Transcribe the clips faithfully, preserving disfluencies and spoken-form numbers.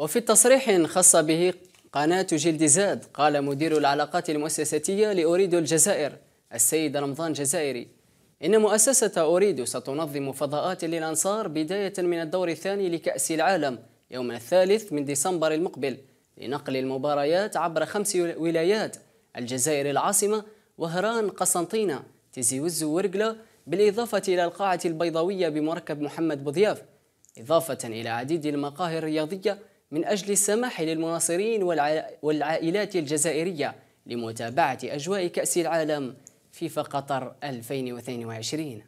وفي تصريح خاص به قناة جيل دي زاد، قال مدير العلاقات المؤسساتية لأوريدو الجزائر السيد رمضان الجزائري إن مؤسسة أوريدو ستنظم فضاءات للأنصار بداية من الدور الثاني لكأس العالم يوم الثالث من ديسمبر المقبل، لنقل المباريات عبر خمس ولايات: الجزائر العاصمة، وهران، قسنطينة، تيزي وزو، ورقلة، بالإضافة إلى القاعة البيضاوية بمركب محمد بوضياف، إضافة إلى عديد المقاهي الرياضية، من أجل السماح للمناصرين والعائلات الجزائرية لمتابعة أجواء كأس العالم فيفا قطر ألفين واثنين وعشرين.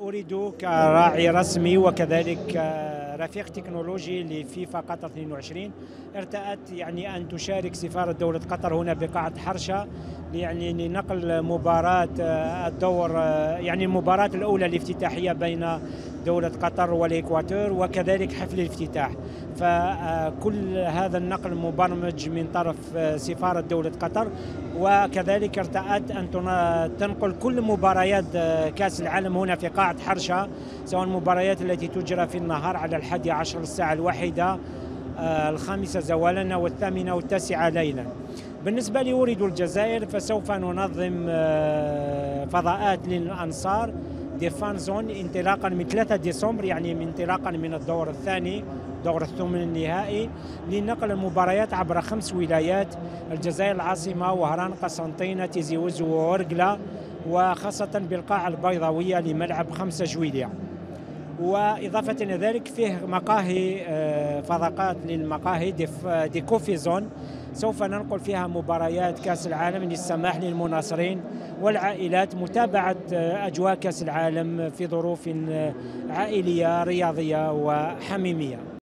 أوريدو كراعي رسمي وكذلك رفيق تكنولوجي لفيفا قطر اثنين وعشرين ارتأت يعني أن تشارك سفارة دولة قطر هنا بقاعة حرشة يعني لنقل مباراة الدور يعني المباراة الأولى الافتتاحية بين دولة قطر والإكواتور وكذلك حفل الافتتاح، فكل هذا النقل مبرمج من طرف سفارة دولة قطر، وكذلك ارتأت أن تنقل كل مباريات كأس العالم هنا في قاعة حرشة، سواء المباريات التي تجرى في النهار على الحادية عشر الساعة الواحدة الخامسة زوالا والثامنة والتاسعة ليلا. بالنسبة لأوريدو الجزائر فسوف ننظم فضاءات للأنصار دي فان زون انطلاقا من ثلاثة ديسمبر، يعني من انطلاقا من الدور الثاني دور الثمن النهائي لنقل المباريات عبر خمس ولايات: الجزائر العاصمة، وهران، قسنطينة، تيزي وزو، وورقلة، وخاصة بالقاعة البيضاوية لملعب خمسة جويلية. وإضافة إلى ذلك فيه مقاهي فضاءات للمقاهي دي كوفي زون سوف ننقل فيها مباريات كأس العالم للسماح للمناصرين والعائلات متابعة أجواء كأس العالم في ظروف عائلية رياضية وحميمية.